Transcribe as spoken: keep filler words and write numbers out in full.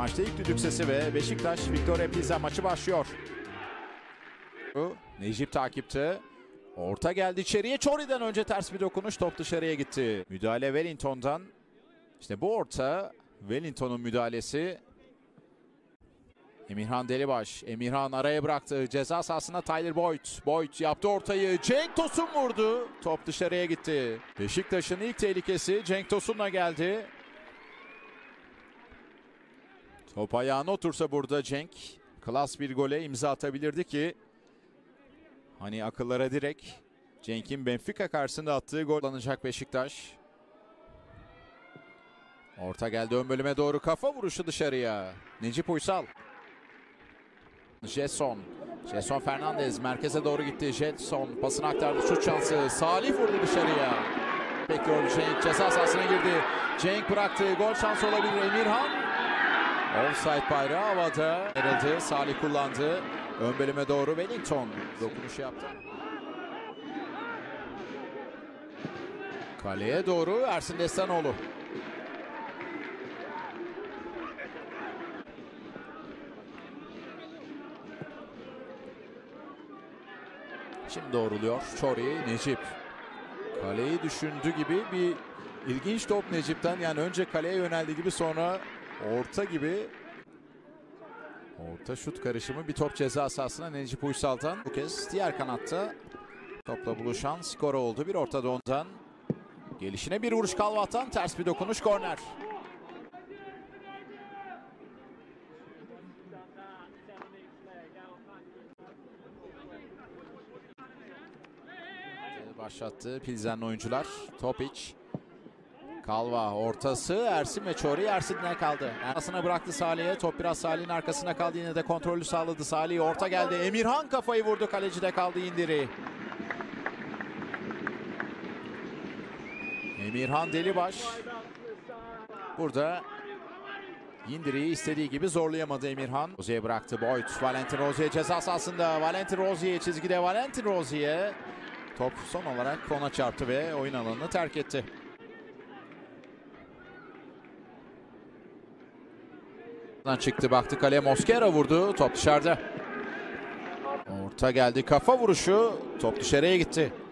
Maçta ilk düdük sesi ve Beşiktaş Viktoria Plzen maçı başlıyor. Necip takipte. Orta geldi içeriye. Chory'den önce ters bir dokunuş. Top dışarıya gitti. Müdahale Wellington'dan. İşte bu orta. Wellington'un müdahalesi. Emirhan Delibaş. Emirhan araya bıraktı. Ceza sahasına Tyler Boyd. Boyd yaptı ortayı. Cenk Tosun vurdu. Top dışarıya gitti. Beşiktaş'ın ilk tehlikesi Cenk Tosun'la geldi. Top ayağına otursa burada Cenk klas bir gole imza atabilirdi ki hani akıllara direkt Cenk'in Benfica karşısında attığı gol alınacak Beşiktaş. Orta geldi ön bölüme doğru kafa vuruşu dışarıya. Necip Uysal. Gedson. Gedson Fernandes merkeze doğru gitti. Gedson pasını aktardı. Şut şansı. Salih vurdu dışarıya. Bekliyor Cenk. Ceza sahasına girdi. Cenk bıraktı. Gol şansı olabilir. Emirhan. Offside bayrağı havada. Verildi. Salih kullandı. Ön bölüme doğru Wellington dokunuşu yaptı. Kaleye doğru Ersin Destanoğlu. Şimdi doğruluyor. Chory, Necip. Kaleyi düşündü gibi bir ilginç top Necip'ten. Yani önce kaleye yöneldi gibi sonra orta gibi. Orta şut karışımı bir top ceza sahasına Necip Uysal'dan. Bu kez diğer kanatta topla buluşan skora oldu. Bir ortada ondan. Gelişine bir vuruş Kalvach'tan. Ters bir dokunuş korner. Başlattı Pilzen'li oyuncular. Top iç. Kalvach ortası Ersin ve Chory Ersin'den kaldı. Arkasına bıraktı Salih'e. Top biraz Salih'in arkasına kaldı. Yine de kontrolü sağladı Salih. Orta geldi. Emirhan kafayı vurdu. Kaleci de kaldı indiri. Emirhan Delibaş. Burada indiriyi istediği gibi zorlayamadı Emirhan. Rosier'e bıraktı. Boyd. Valentin Rosier ceza sahasında. Valentin Rosier çizgide. Valentin Rosier. Top son olarak kona çarptı ve oyun alanını terk etti. Çıktı baktı kaleye Mosquera vurdu. Top dışarıda. Orta geldi kafa vuruşu. Top dışarıya gitti.